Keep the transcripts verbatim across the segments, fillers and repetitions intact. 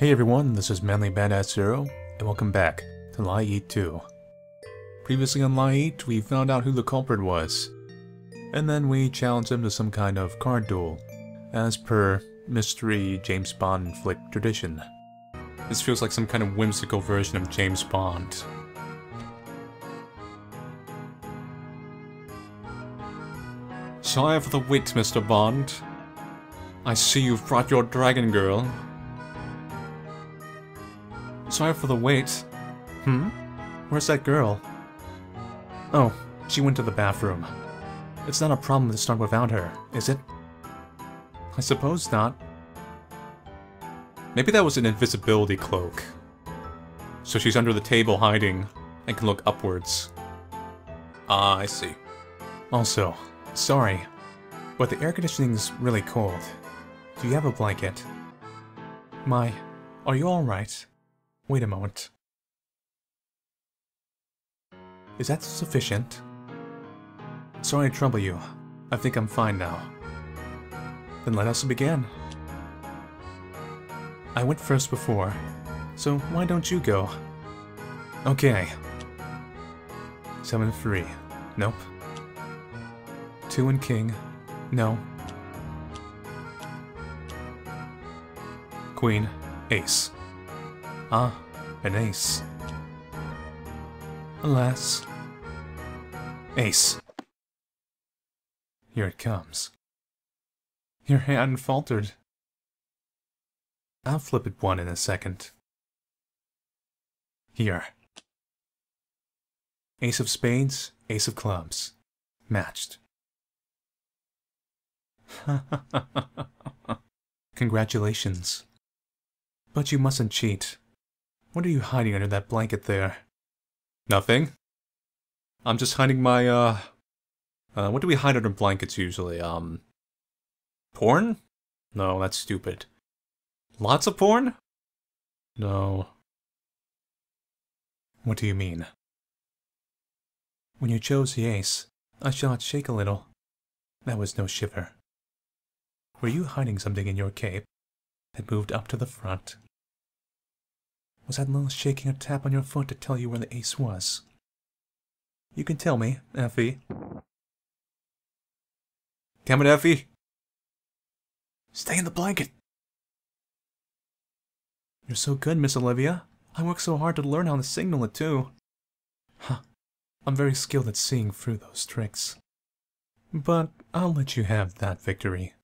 Hey everyone, this is Manly Badass Zero, and welcome back to LiEat two. Previously on LiEat, we found out who the culprit was, and then we challenged him to some kind of card duel, as per mystery James Bond flick tradition. This feels like some kind of whimsical version of James Bond. So I have the wit, Mister Bond. I see you've brought your dragon girl. Sorry for the wait. Hmm? Where's that girl? Oh, she went to the bathroom. It's not a problem to start without her, is it? I suppose not. Maybe that was an invisibility cloak. So she's under the table hiding and can look upwards. Ah, I see. Also, sorry, but the air conditioning's really cold. Do you have a blanket? My, are you alright? Wait a moment. Is that sufficient? Sorry to trouble you. I think I'm fine now. Then let us begin. I went first before, so why don't you go? Okay. seven three. Nope. two and king. No. Queen. Ace. Ah, an ace. Alas. Ace. Here it comes. Your hand faltered. I'll flip it one in a second. Here. Ace of spades, ace of clubs. Matched. Ha ha ha ha ha. Congratulations. But you mustn't cheat. What are you hiding under that blanket there? Nothing. I'm just hiding my, uh... uh what do we hide under blankets usually? Um... Porn? No, that's stupid. Lots of porn? No. What do you mean? When you chose the ace, I saw it shake a little. That was no shiver. Were you hiding something in your cape that moved up to the front? Was that little shaking a tap on your foot to tell you where the ace was? You can tell me, Effie. Damn it, Effie! Stay in the blanket! You're so good, Miss Olivia. I worked so hard to learn how to signal it, too. Huh. I'm very skilled at seeing through those tricks. But I'll let you have that victory.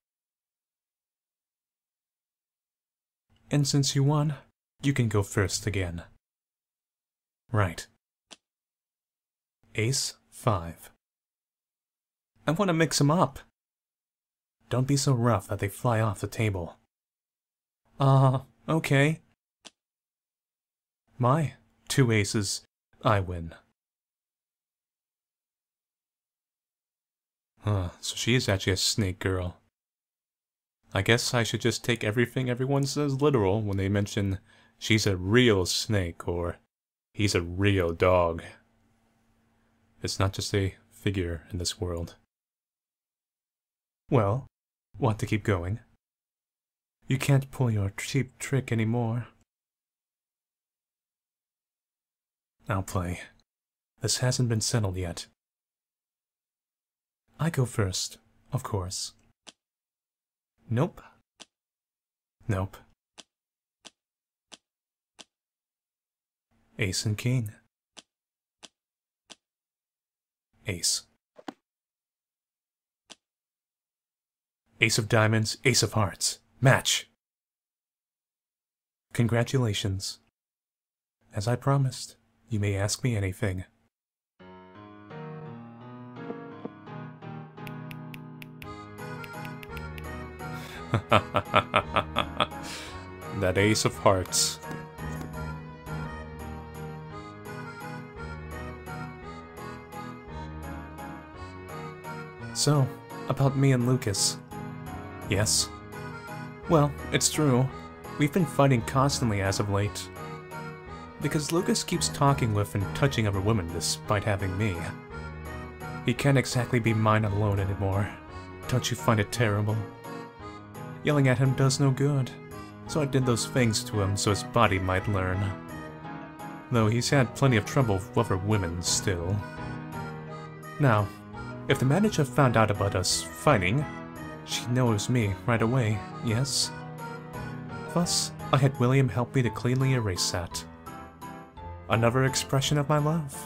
And since you won, you can go first again. Right. Ace five. I want to mix them up. Don't be so rough that they fly off the table. Ah, uh, okay. My two aces, I win. Huh, so she is actually a snake girl. I guess I should just take everything everyone says literal when they mention she's a real snake or he's a real dog. It's not just a figure in this world. Well, want to keep going? You can't pull your cheap trick anymore. I'll play. This hasn't been settled yet. I go first, of course. Nope. Nope. Ace and king. Ace. Ace of diamonds, ace of hearts. Match! Congratulations. As I promised, you may ask me anything. That ace of hearts. So, about me and Lucas. Yes. Well, it's true. We've been fighting constantly as of late. Because Lucas keeps talking with and touching other women despite having me. He can't exactly be mine alone anymore. Don't you find it terrible? Yelling at him does no good. so I did those things to him so his body might learn. Though he's had plenty of trouble with other women still. Now, if the manager found out about us fighting, she'd know it was me right away, yes? Thus, I had William help me to cleanly erase that. Another expression of my love?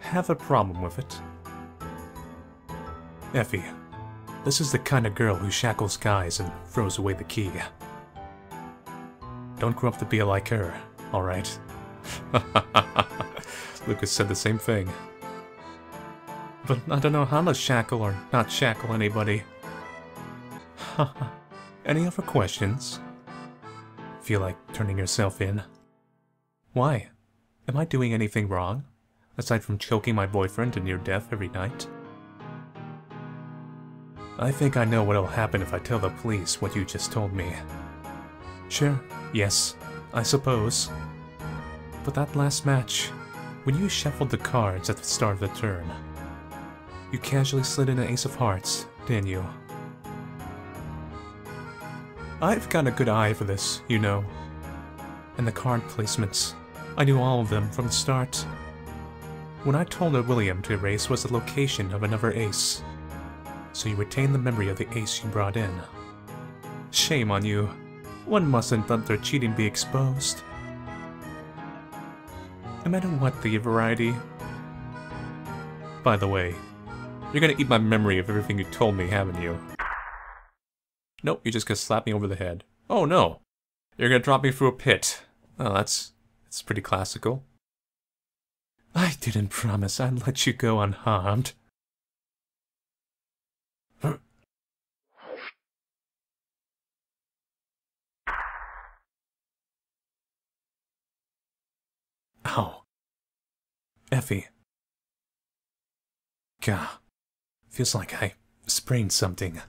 Have a problem with it. Effie. This is the kind of girl who shackles guys and throws away the key. Don't grow up to be like her, alright? Lucas said the same thing. But I don't know how to shackle or not shackle anybody. Any other questions? Feel like turning yourself in? Why? Am I doing anything wrong? Aside from choking my boyfriend to near death every night? I think I know what'll happen if I tell the police what you just told me. Sure, yes, I suppose. But that last match, when you shuffled the cards at the start of the turn, you casually slid in an ace of hearts, didn't you? I've got a good eye for this, you know. And the card placements, I knew all of them from the start. When I told her William to erase was the location of another ace, so you retain the memory of the ace you brought in. Shame on you. One mustn't let their cheating be exposed. No matter what the variety. By the way, you're gonna eat my memory of everything you told me, haven't you? Nope, you're just gonna slap me over the head. Oh no! You're gonna drop me through a pit. Oh, that's... that's pretty classical. I didn't promise I'd let you go unharmed. Ow. Effie. Gah. Feels like I sprained something.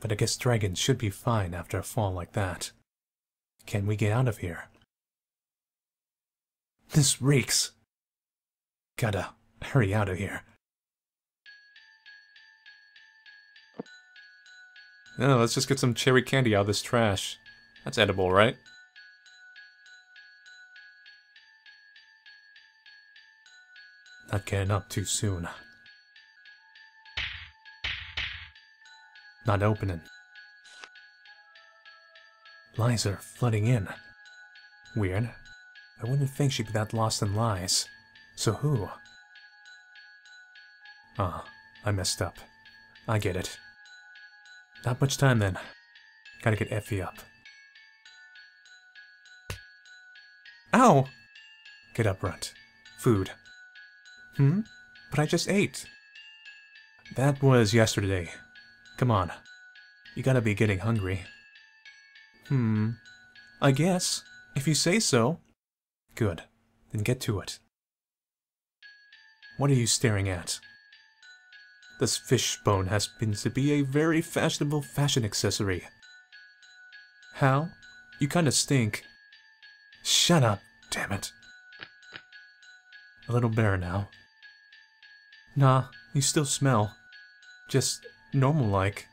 But I guess dragons should be fine after a fall like that. Can we get out of here? This reeks. Gotta hurry out of here. No, let's just get some cherry candy out of this trash. That's edible, right? Not getting up too soon. Not opening. Lies are flooding in. Weird. I wouldn't think she'd be that lost in lies. So who? Ah, I messed up. I get it. Not much time then. Gotta get Effie up. Ow! Get up, Runt. Food. Hmm? But I just ate. That was yesterday. Come on. You gotta be getting hungry. Hmm. I guess. If you say so. Good. Then get to it. What are you staring at? This fishbone has been to be a very fashionable fashion accessory. How? You kinda stink. Shut up, damn it. A little better now. Nah, you still smell. Just normal-like.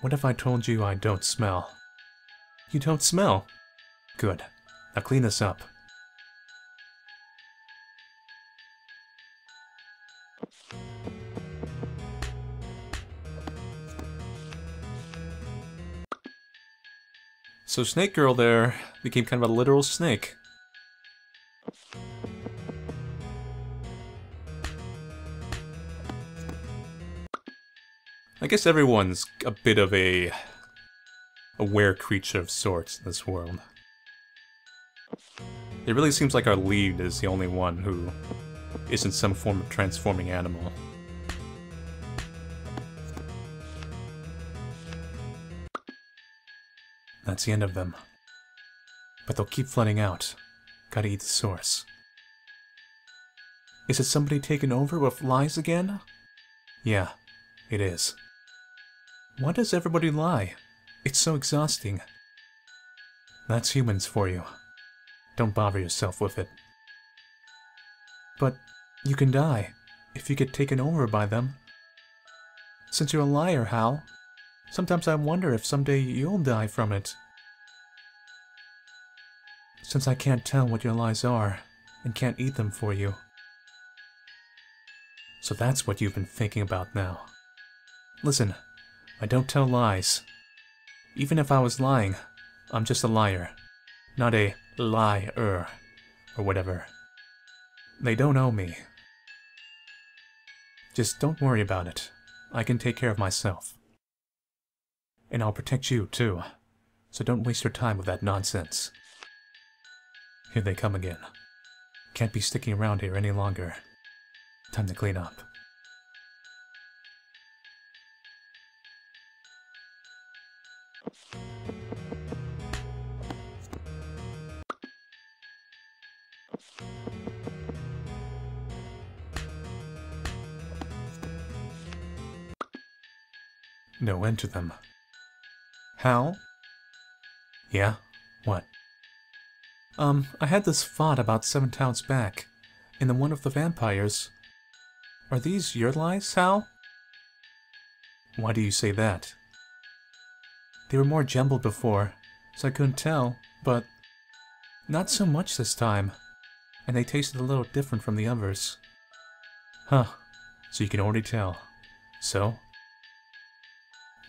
What if I told you I don't smell? You don't smell? Good. Now clean this up. So Snake Girl there became kind of a literal snake. I guess everyone's a bit of a... a were creature of sorts in this world. It really seems like our lead is the only one who isn't some form of transforming animal. That's the end of them. But they'll keep flooding out. Gotta eat the source. Is it somebody taking over with lies again? Yeah, it is. Why does everybody lie? It's so exhausting. That's humans for you. Don't bother yourself with it. But you can die if you get taken over by them. Since you're a liar, Hal, sometimes I wonder if someday you'll die from it. since I can't tell what your lies are, and can't eat them for you. So that's what you've been thinking about now. Listen, I don't tell lies. Even if I was lying, I'm just a liar, not a liar, or whatever. They don't owe me. Just don't worry about it. I can take care of myself. And I'll protect you, too. So don't waste your time with that nonsense. Here they come again. Can't be sticking around here any longer. Time to clean up. No end to them. Hal? Yeah? What? Um, I had this thought about seven towns back, and then one of the vampires... Are these your lies, Hal? Why do you say that? They were more jumbled before, so I couldn't tell, but... Not so much this time, and they tasted a little different from the others. Huh, so you can already tell. So?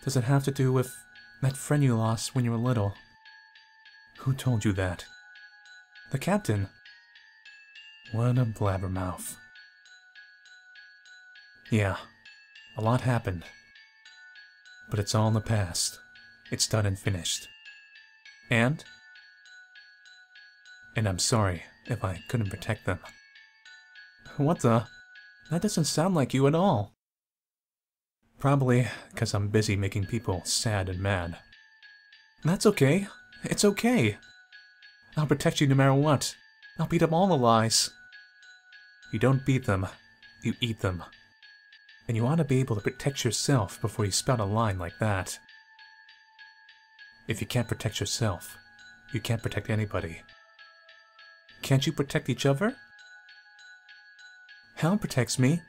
Does it have to do with... that friend you lost when you were little? Who told you that? The captain. What a blabbermouth. Yeah, a lot happened. But it's all in the past. It's done and finished. And? And I'm sorry if I couldn't protect them. What the? That doesn't sound like you at all. Probably because I'm busy making people sad and mad. That's okay. It's okay. I'll protect you no matter what. I'll beat up all the lies. You don't beat them. You eat them. And you ought to be able to protect yourself before you spout a line like that. If you can't protect yourself, you can't protect anybody. Can't you protect each other? Hal protects me,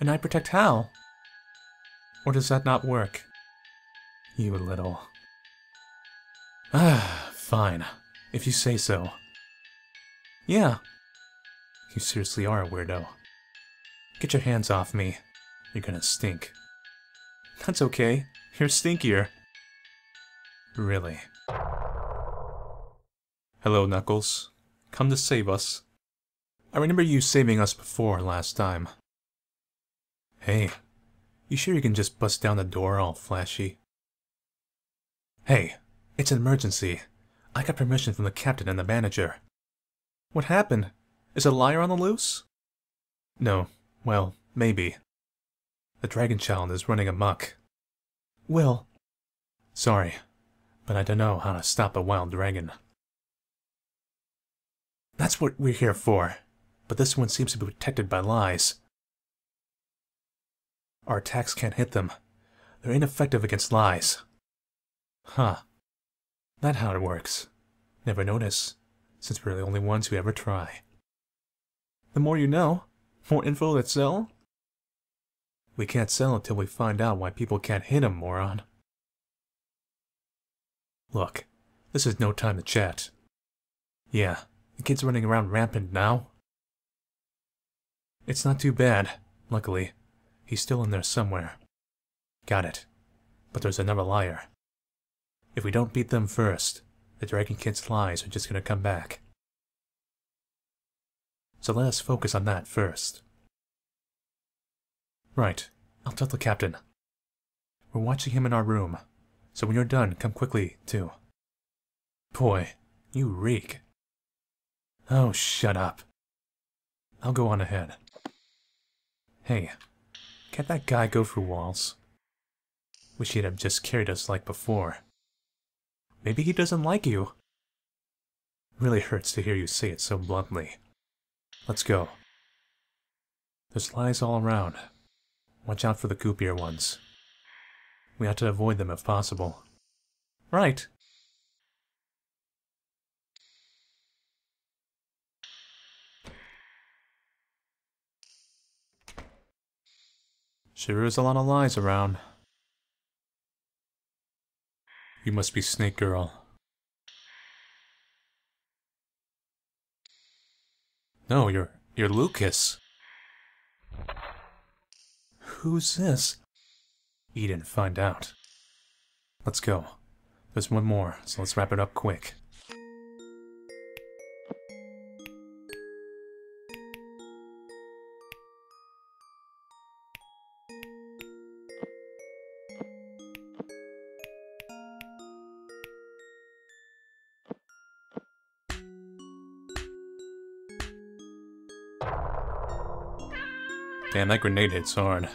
and I protect Hal. Or does that not work? You little... Ah, fine. If you say so. Yeah. You seriously are a weirdo. Get your hands off me. You're gonna stink. That's okay. You're stinkier. Really. Hello, Knuckles. Come to save us. I remember you saving us before last time. Hey. You sure you can just bust down the door all flashy? Hey, it's an emergency. I got permission from the captain and the manager. What happened? Is a liar on the loose? No. Well, maybe. The dragon child is running amok. Will. Sorry, but I don't know how to stop a wild dragon. That's what we're here for, but this one seems to be protected by lies. Our attacks can't hit them. They're ineffective against lies. Huh. That's how it works. Never notice, since we're the only ones who ever try. The more you know, more info that sell? We can't sell until we find out why people can't hit 'em, moron. Look, this is no time to chat. Yeah, the kid's running around rampant now. It's not too bad, luckily. He's still in there somewhere. Got it. But there's another liar. If we don't beat them first, the Dragon Kid's lies are just gonna come back. So let us focus on that first. Right. I'll tell the captain. We're watching him in our room. So when you're done, come quickly, too. Boy, you reek. Oh, shut up. I'll go on ahead. Hey. Can't that guy go through walls? Wish he'd have just carried us like before. Maybe he doesn't like you. Really hurts to hear you say it so bluntly. Let's go. There's lies all around. Watch out for the goopier ones. We ought to avoid them if possible. Right. Sure is a lot of lies around. You must be Snake Girl. No, you're you're Lucas. Who's this? Eden, find out. Let's go. There's one more, so let's wrap it up quick. Damn, that grenade hits hard.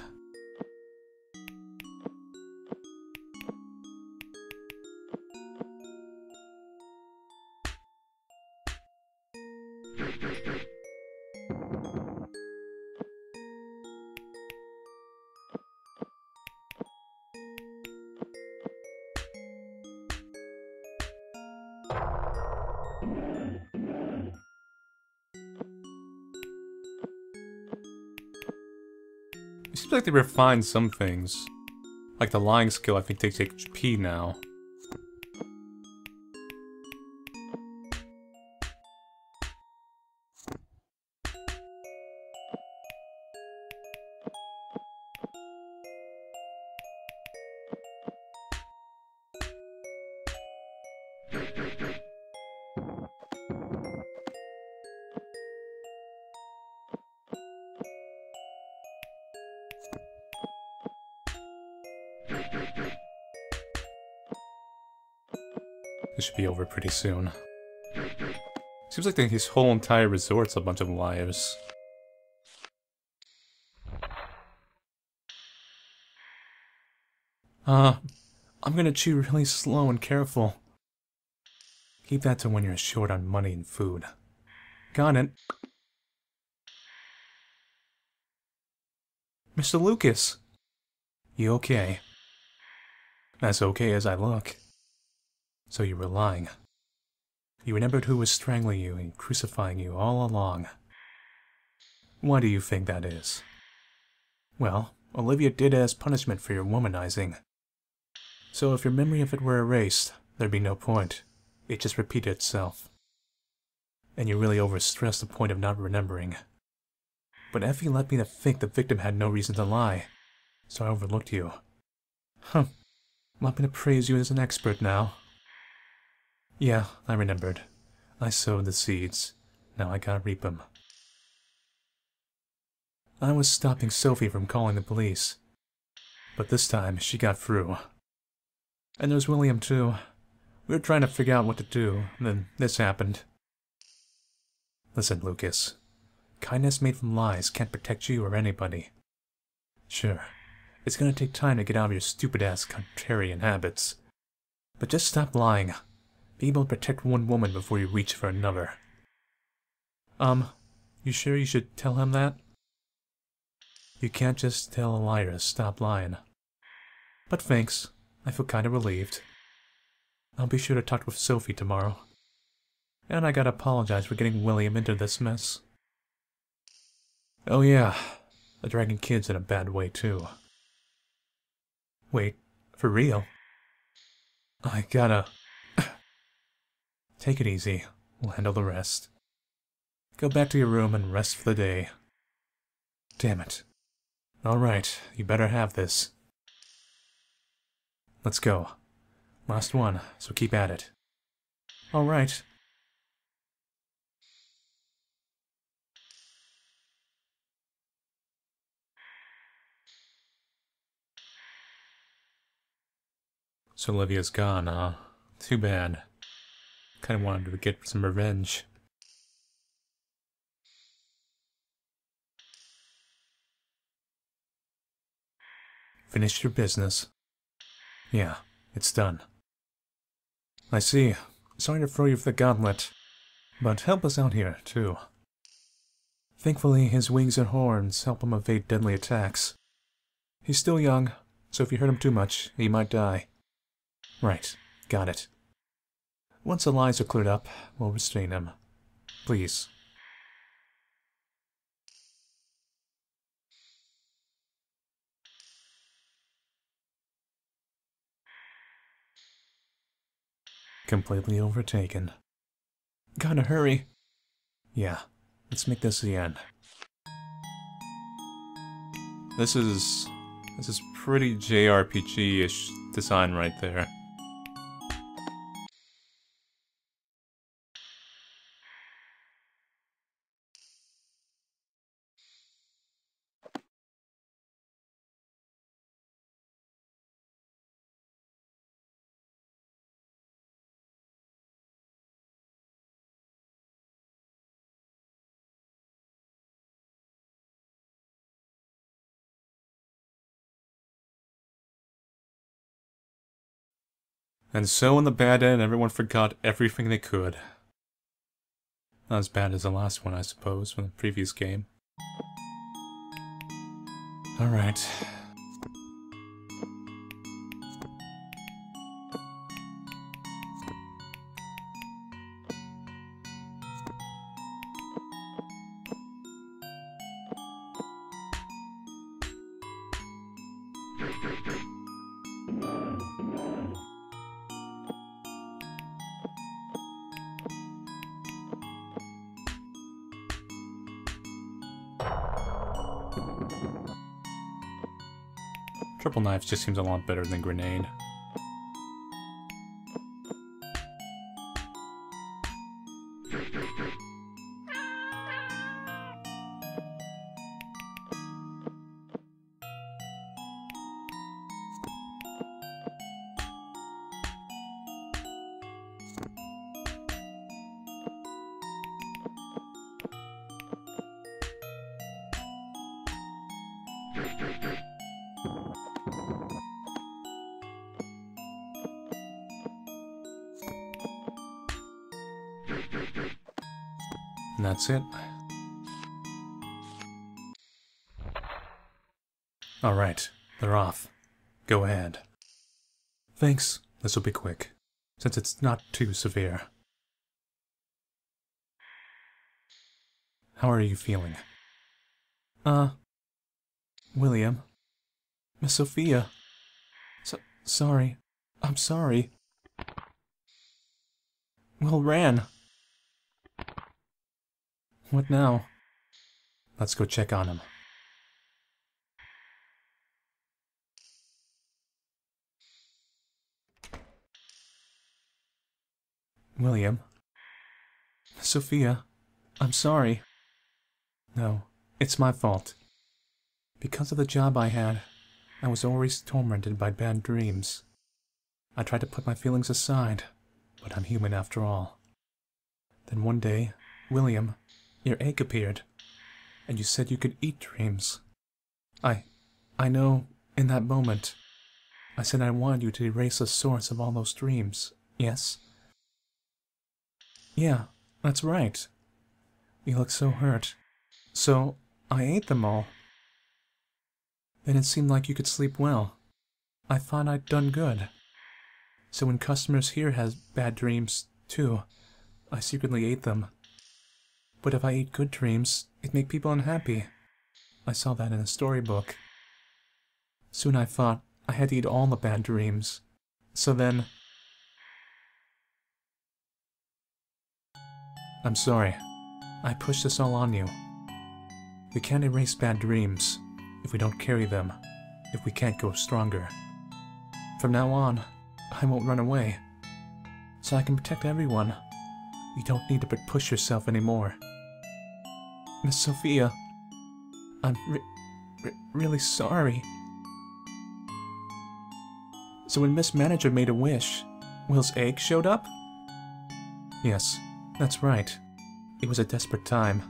It seems like they refined some things. Like the lying skill, I think takes H P now. This should be over pretty soon. Seems like his whole entire resort's a bunch of liars. Uh, I'm gonna chew really slow and careful. Keep that to when you're short on money and food. Got it. Mister Lucas! You okay? As okay as I look. So you were lying. You remembered who was strangling you and crucifying you all along. Why do you think that is? Well, Olivia did as punishment for your womanizing. So if your memory of it were erased, there'd be no point. It just repeated itself. And you really overstressed the point of not remembering. But Effie led me to think the victim had no reason to lie, so I overlooked you. Huh. Let me to praise you as an expert now. Yeah, I remembered. I sowed the seeds. Now I gotta reap them. I was stopping Sophie from calling the police. But this time, she got through. And there's William, too. We were trying to figure out what to do, and then this happened. Listen, Lucas. Kindness made from lies can't protect you or anybody. Sure, it's gonna take time to get out of your stupid-ass contrarian habits. But just stop lying. Be able to protect one woman before you reach for another. Um, you sure you should tell him that? You can't just tell a liar to stop lying. But thanks, I feel kinda relieved. I'll be sure to talk with Sophie tomorrow. And I gotta apologize for getting William into this mess. Oh yeah, the dragon kid's in a bad way too. Wait, for real? I gotta... Take it easy. We'll handle the rest. Go back to your room and rest for the day. Damn it. Alright, you better have this. Let's go. Last one, so keep at it. Alright. So Olivia's gone, huh? Too bad. Kind of wanted to get some revenge. Finish your business. Yeah, it's done. I see. Sorry to throw you for the gauntlet, but help us out here, too. Thankfully, his wings and horns help him evade deadly attacks. He's still young, so if you hurt him too much, he might die. Right, got it. Once the lies are cleared up, we'll restrain him. Please. Completely overtaken. Gotta hurry. Yeah, Let's make this the end. This is... this is pretty J R P G-ish design right there. And so in the bad end, everyone forgot everything they could. Not as bad as the last one, I suppose, from the previous game. Alright. Triple knife just seems a lot better than grenade. And that's it. Alright, they're off. Go ahead. Thanks, this will be quick, since it's not too severe. How are you feeling? Uh, William. Miss Sophia. So sorry. I'm sorry. Well, Ran. What now? Let's go check on him. William. Sophia, I'm sorry. No, it's my fault. Because of the job I had, I was always tormented by bad dreams. I tried to put my feelings aside, but I'm human after all. Then one day, William, your egg appeared, and you said you could eat dreams. I... I know, in that moment, I said I wanted you to erase the source of all those dreams, yes? Yeah, that's right. You looked so hurt. So, I ate them all. Then it seemed like you could sleep well. I thought I'd done good. So when customers here has bad dreams, too, I secretly ate them. But if I eat good dreams, it make people unhappy. I saw that in a storybook. Soon I thought I had to eat all the bad dreams. So then... I'm sorry. I pushed this all on you. We can't erase bad dreams if we don't carry them, if we can't go stronger. From now on, I won't run away, so I can protect everyone. You don't need to push yourself anymore. Miss Sophia, I'm re re really sorry. So when Miss Manager made a wish, Will's egg showed up? Yes, that's right. It was a desperate time.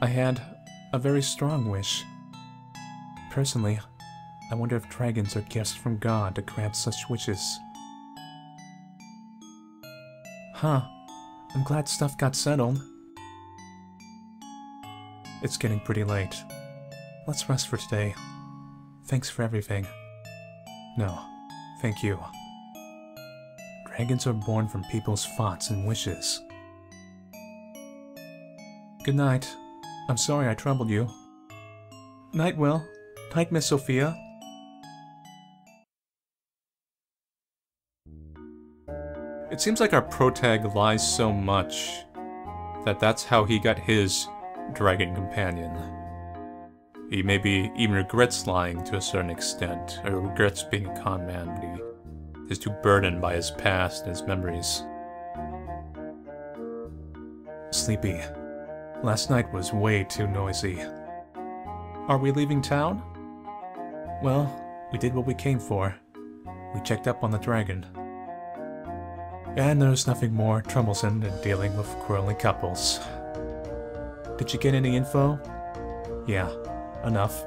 I had a very strong wish. Personally, I wonder if dragons are gifts from God to grant such wishes. Huh. I'm glad stuff got settled. It's getting pretty late. Let's rest for today. Thanks for everything. No, thank you. Dragons are born from people's thoughts and wishes. Good night. I'm sorry I troubled you. Night, Will. Night, Miss Sophia. It seems like our protag lies so much that that's how he got his dragon companion. He maybe even regrets lying to a certain extent, or regrets being a con man, but he is too burdened by his past and his memories. Sleepy. Last night was way too noisy. Are we leaving town? Well, we did what we came for. We checked up on the dragon. And there's nothing more troublesome than dealing with quarreling couples. Did you get any info? Yeah, enough.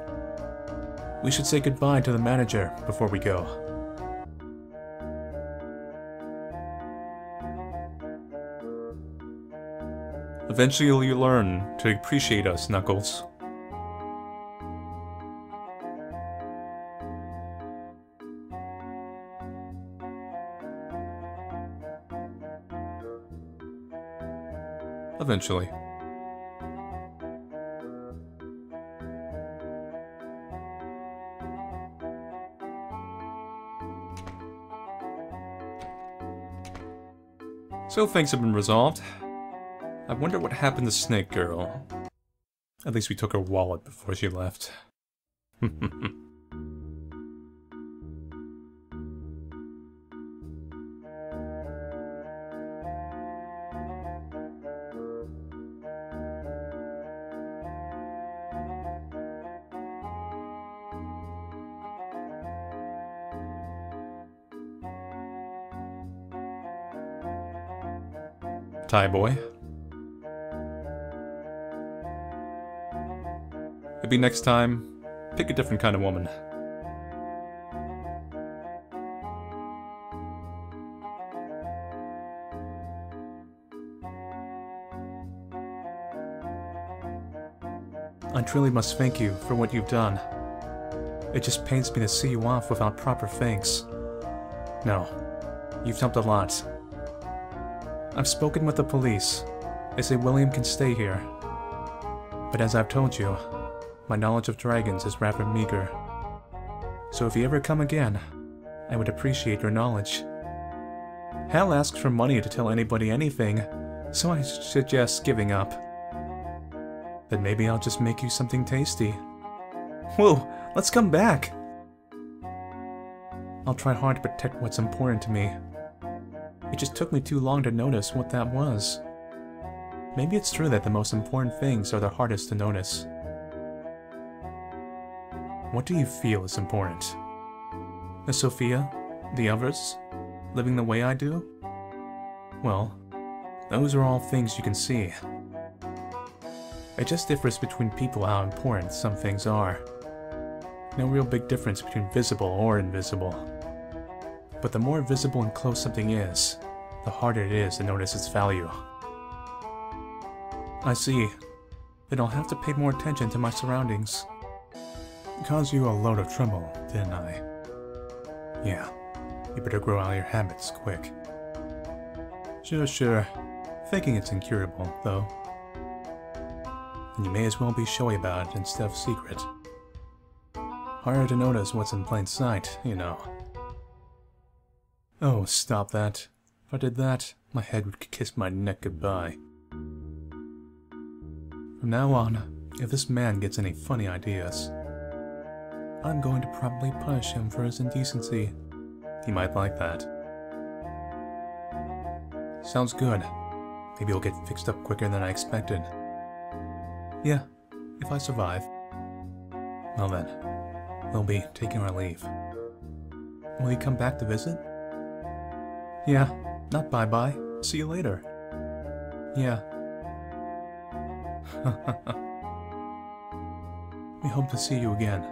We should say goodbye to the manager before we go. Eventually you'll learn to appreciate us, Knuckles. Eventually. So things have been resolved. I wonder what happened to Snake Girl. At least we took her wallet before she left. Tie boy. Maybe next time, pick a different kind of woman. I truly must thank you for what you've done. It just pains me to see you off without proper thanks. No, you've helped a lot. I've spoken with the police. They say William can stay here. But as I've told you, my knowledge of dragons is rather meager. So if you ever come again, I would appreciate your knowledge. Hal asks for money to tell anybody anything, so I suggest giving up. Then maybe I'll just make you something tasty. Whoa, let's come back! I'll try hard to protect what's important to me. It just took me too long to notice what that was. Maybe it's true that the most important things are the hardest to notice. What do you feel is important? Miss Sophia? The others? Living the way I do? Well, those are all things you can see. It just differs between people how important some things are. No real big difference between visible or invisible. But the more visible and close something is, the harder it is to notice its value. I see. Then I'll have to pay more attention to my surroundings. Caused you a load of trouble, didn't I? Yeah. You better grow out of your habits quick. Sure, sure. Thinking it's incurable, though. And you may as well be showy about it instead of secret. Harder to notice what's in plain sight, you know. Oh, stop that. If I did that, my head would kiss my neck goodbye. From now on, if this man gets any funny ideas, I'm going to probably punish him for his indecency. He might like that. Sounds good. Maybe he'll get fixed up quicker than I expected. Yeah, if I survive. Well then, we'll be taking our leave. Will he come back to visit? Yeah, not bye-bye. See you later. Yeah. We hope to see you again.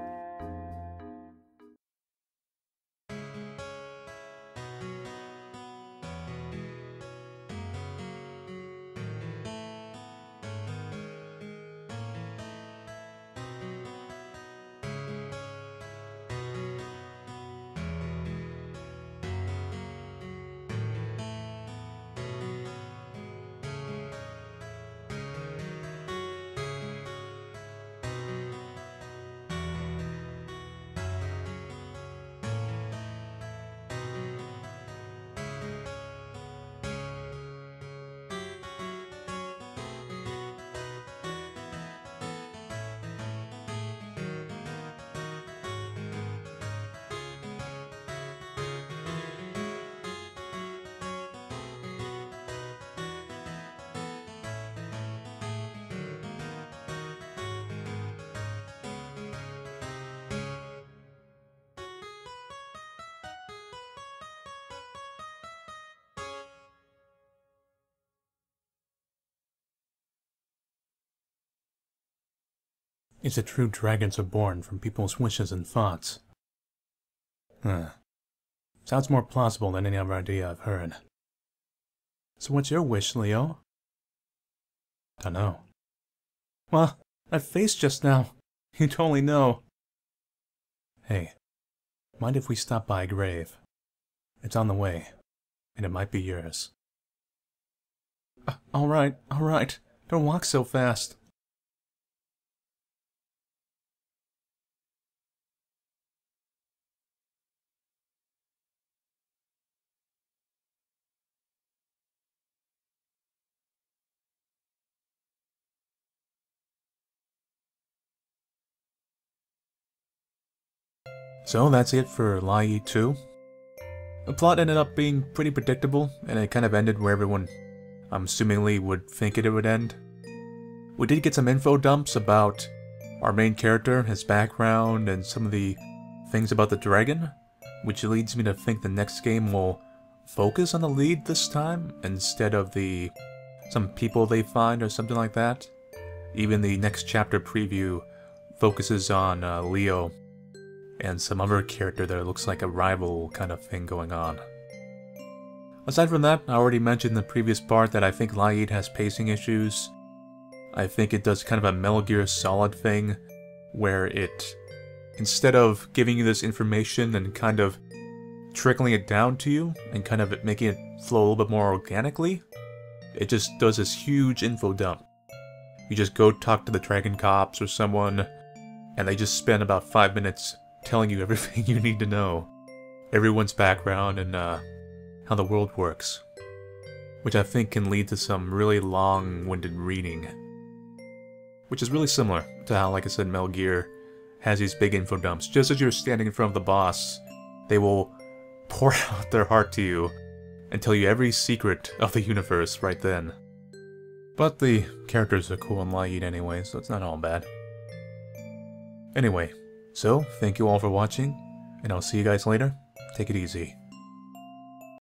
is it true dragons are born from people's wishes and thoughts? Huh. Sounds more plausible than any other idea I've heard. So what's your wish, Leo? Dunno. Well, that face just now. You totally know. Hey, mind if we stop by a grave? It's on the way, and it might be yours. Uh, alright, alright. Don't walk so fast. So that's it for LiEat two. The plot ended up being pretty predictable, and it kind of ended where everyone, I'm assumingly, would think it would end. We did get some info dumps about our main character, his background, and some of the things about the dragon, which leads me to think the next game will focus on the lead this time, instead of the some people they find or something like that. Even the next chapter preview focuses on uh, Leo and some other character that looks like a rival kind of thing going on. Aside from that, I already mentioned in the previous part that I think LiEat has pacing issues. I think it does kind of a Metal Gear Solid thing, where it, instead of giving you this information and kind of trickling it down to you, and kind of making it flow a little bit more organically, it just does this huge info dump. You just go talk to the Dragon Cops or someone, and they just spend about five minutes telling you everything you need to know. Everyone's background and uh, how the world works. Which I think can lead to some really long-winded reading. Which is really similar to how, like I said, Metal Gear has these big info dumps. Just as you're standing in front of the boss, they will pour out their heart to you and tell you every secret of the universe right then. But the characters are cool and light anyway, so it's not all bad. Anyway. So, thank you all for watching, and I'll see you guys later. Take it easy.